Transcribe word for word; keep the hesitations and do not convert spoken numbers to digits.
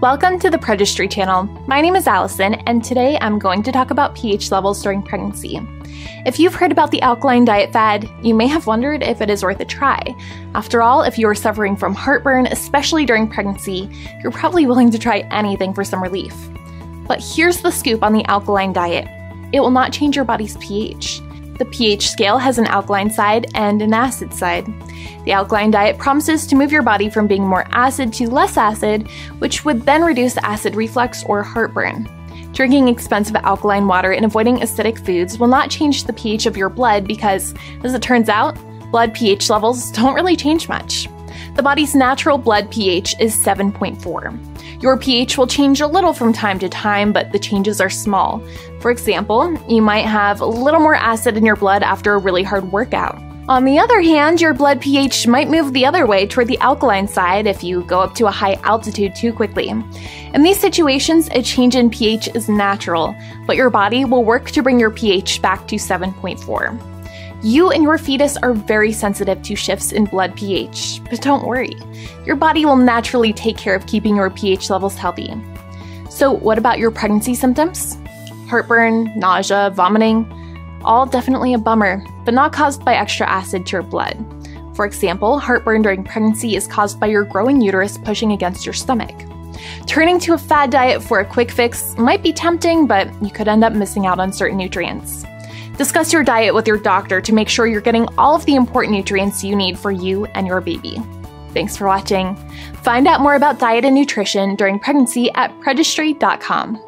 Welcome to the Pregistry channel. My name is Allison, and today I'm going to talk about pH levels during pregnancy. If you've heard about the alkaline diet fad, you may have wondered if it is worth a try. After all, if you are suffering from heartburn, especially during pregnancy, you're probably willing to try anything for some relief. But here's the scoop on the alkaline diet. It will not change your body's pH. The pH scale has an alkaline side and an acid side. The alkaline diet promises to move your body from being more acid to less acid, which would then reduce acid reflux or heartburn. Drinking expensive alkaline water and avoiding acidic foods will not change the pH of your blood because, as it turns out, blood pH levels don't really change much. The body's natural blood pH is seven point four. Your pH will change a little from time to time, but the changes are small. For example, you might have a little more acid in your blood after a really hard workout. On the other hand, your blood pH might move the other way toward the alkaline side if you go up to a high altitude too quickly. In these situations, a change in pH is natural, but your body will work to bring your pH back to seven point four. You and your fetus are very sensitive to shifts in blood pH, but don't worry. Your body will naturally take care of keeping your pH levels healthy. So what about your pregnancy symptoms? Heartburn, nausea, vomiting, all definitely a bummer, but not caused by extra acid to your blood. For example, heartburn during pregnancy is caused by your growing uterus pushing against your stomach. Turning to a fad diet for a quick fix might be tempting, but you could end up missing out on certain nutrients. Discuss your diet with your doctor to make sure you're getting all of the important nutrients you need for you and your baby. Thanks for watching. Find out more about diet and nutrition during pregnancy at pregistry dot com.